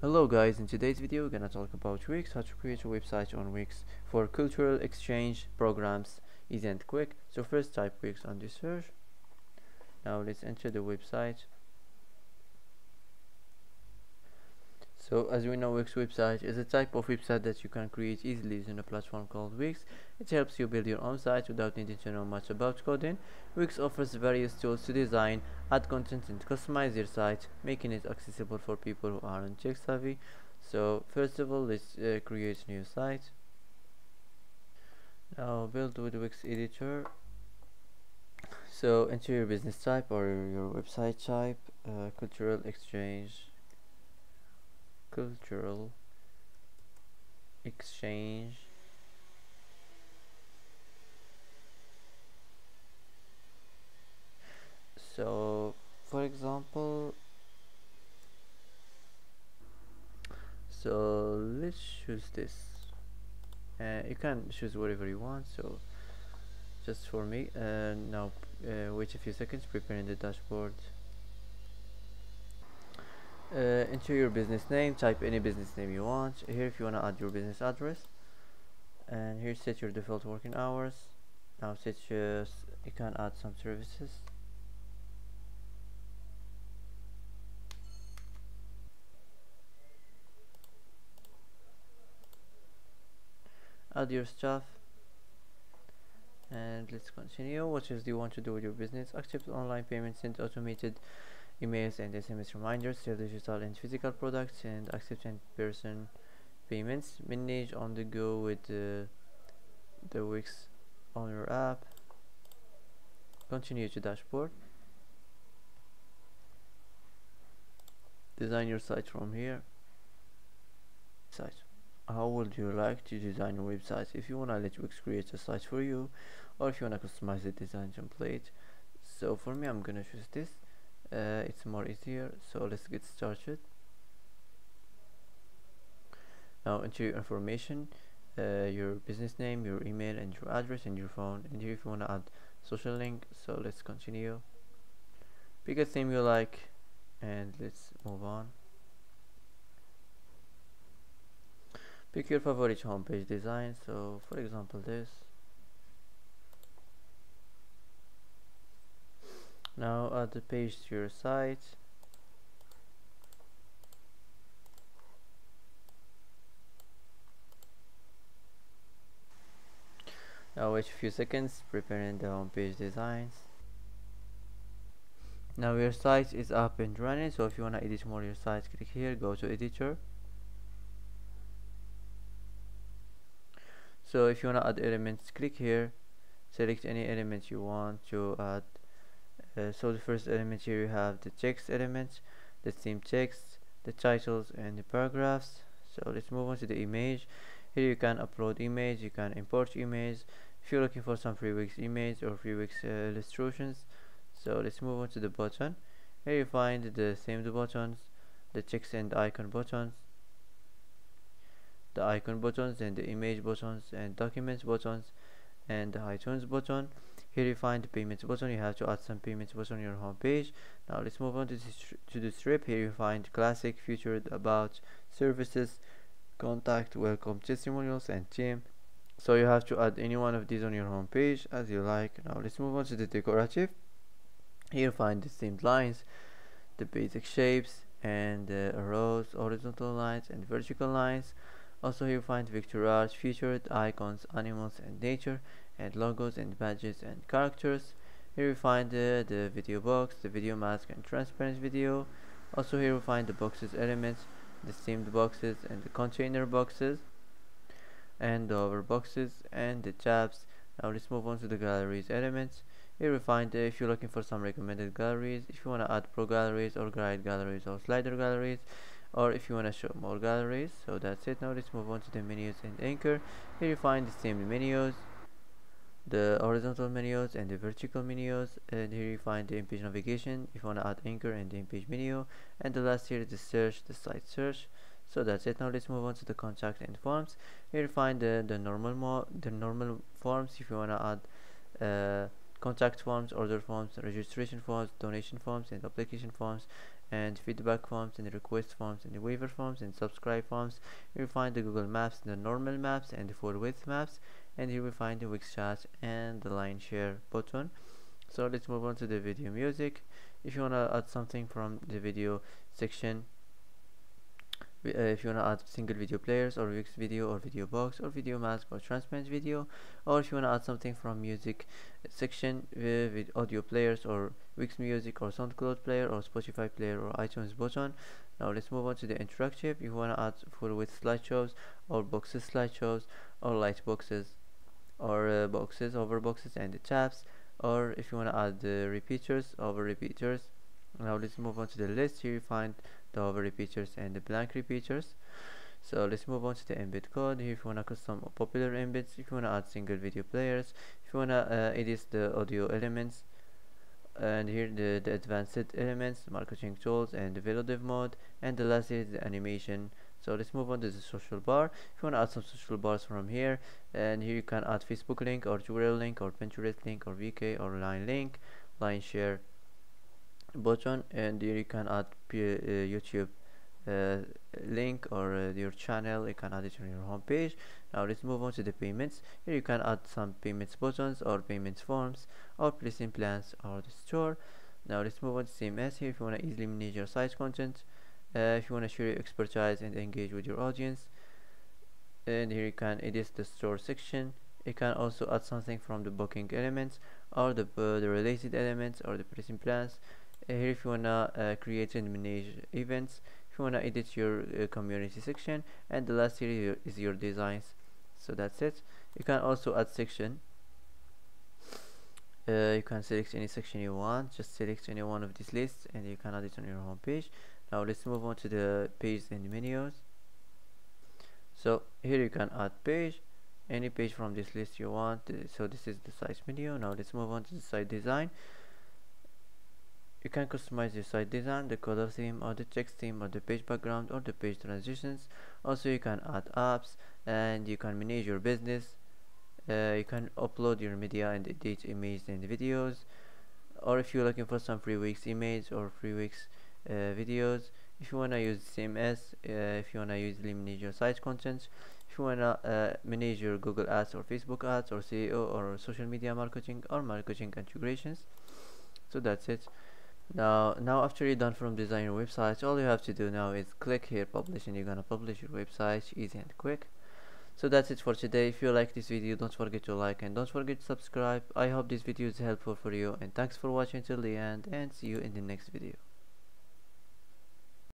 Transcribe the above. Hello guys, in today's video we're gonna talk about Wix, how to create a website on Wix for cultural exchange programs, easy and quick. So first type Wix on the search. Now let's enter the website. So as we know, Wix website is a type of website that you can create easily using a platform called Wix. It helps you build your own site without needing to know much about coding. Wix offers various tools to design, add content and customize your site, making it accessible for people who aren't tech savvy. So first of all, let's create a new site. Now build with Wix editor. So enter your business type or your website type, cultural exchange so for example, so let's choose this. You can choose whatever you want, so just for me. Now wait a few seconds, preparing the dashboard. Enter your business name, type any business name you want here. If you want to add your business address, and here set your default working hours. Now set your, you can add some services. Add your staff and let's continue. What else do you want to do with your business? Accept online payments, send automated emails and SMS reminders, sell digital and physical products, and accept in-person payments. Manage on the go with the Wix on your app. Continue to dashboard. Design your site from here. How would you like to design your website? If you want to let Wix create a site for you, or if you want to customize the design template. So for me, I'm gonna choose this. It's more easier, so let's get started. Now enter your information, your business name, your email and your address and your phone, and here if you want to add social link. So let's continue, pick a theme you like and let's move on. Pick your favorite homepage design, so for example this. Now add the page to your site. Now wait a few seconds, preparing the homepage designs. Now your site is up and running, so if you want to edit more your site, click here, go to editor. So if you want to add elements, click here, select any element you want to add. So the first element here, you have the text element, the theme text, the titles and the paragraphs. So let's move on to the image. Here you can upload image, you can import image if you're looking for some free Wix image or free Wix illustrations. So let's move on to the button. Here you find the themed buttons, the text and icon buttons, the icon buttons and the image buttons and documents buttons and the iTunes button. Here you find the payments button. You have to add some payments button on your home page. Now let's move on to the strip. Here you find classic, featured, about, services, contact, welcome, testimonials and team. So you have to add any one of these on your home page as you like. Now let's move on to the decorative. Here you find the themed lines, the basic shapes and rows, horizontal lines and vertical lines. Also you find vector art, featured, icons, animals and nature, and logos and badges and characters. Here we find the video box, the video mask and transparent video. Also here we find the boxes elements, the themed boxes and the container boxes and the over boxes and the tabs. Now let's move on to the galleries elements. Here we find if you're looking for some recommended galleries, if you want to add pro galleries or guide galleries or slider galleries, or if you want to show more galleries. So that's it. Now let's move on to the menus and anchor. Here you find the themed menus, the horizontal menus and the vertical menus, and here you find the in-page navigation if you want to add anchor and the in-page menu, and the last here is the search, the site search. So that's it. Now let's move on to the contact and forms. Here you find the normal forms if you want to add contact forms, order forms, registration forms, donation forms and application forms, and feedback forms and request forms and waiver forms and subscribe forms. You will find the Google Maps, the normal maps and the full width maps, and you will find the Wix chat and the line share button. So let's move on to the video music. If you want to add something from the video section, if you want to add single video players or Wix video or video box or video mask or transparent video, or if you want to add something from music section with audio players or Wix music or SoundCloud player or Spotify player or iTunes button. Now let's move on to the interactive. If you want to add full width slideshows or boxes slideshows or light boxes or boxes over boxes and the tabs, or if you want to add the repeaters over repeaters. Now let's move on to the list. Here you find the over repeaters and the blank repeaters. So let's move on to the embed code. Here if you want to custom popular embeds, if you want to add single video players, if you want to edit the audio elements, and here the advanced elements, marketing tools and the video dev mode, and the last is the animation. So let's move on to the social bar. If you want to add some social bars from here, and here you can add Facebook link or Twitter link or Pinterest link or VK or line link, line share button, and here you can add YouTube link or your channel. You can add it on your home page. Now let's move on to the payments. Here you can add some payments buttons or payments forms or placing plans or the store. Now let's move on to CMS. Here if you want to easily manage your site content, if you want to share your expertise and engage with your audience, and here you can edit the store section. You can also add something from the booking elements or the related elements or the pricing plans. Here if you wanna create and manage events, if you wanna edit your community section, and the last here is your designs. So that's it. You can also add section. You can select any section you want. Just select any one of these lists and you can add it on your home page. Now let's move on to the pages and menus. So here you can add page, any page from this list you want. So this is the site menu. Now let's move on to the site design. You can customize your site design, the color theme or the text theme or the page background or the page transitions. Also you can add apps and you can manage your business. You can upload your media and edit images and videos, or if you're looking for some free Wix images or free Wix videos. If you want to use CMS, if you want to easily manage your site content, if you want to manage your Google ads or Facebook ads or SEO or social media marketing or marketing integrations. So that's it. Now after you're done from designing your website, all you have to do now is click here publish, and you're gonna publish your website easy and quick. So that's it for today. If you like this video, don't forget to like and don't forget to subscribe. I hope this video is helpful for you, and thanks for watching till the end, and see you in the next video.